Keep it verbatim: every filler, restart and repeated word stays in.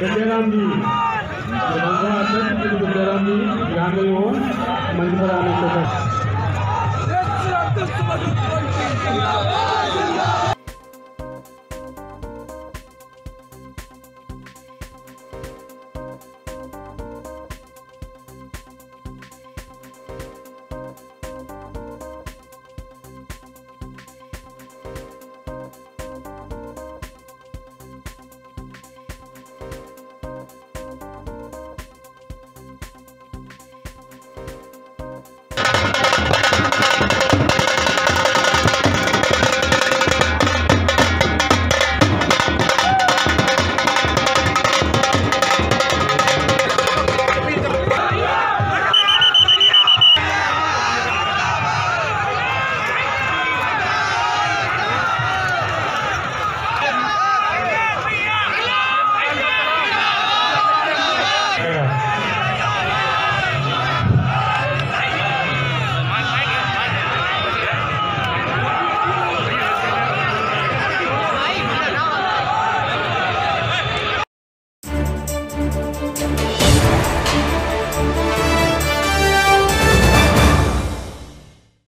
विद्याराम जी विद्याराम जी यहाँ गई हो मंच पर आने से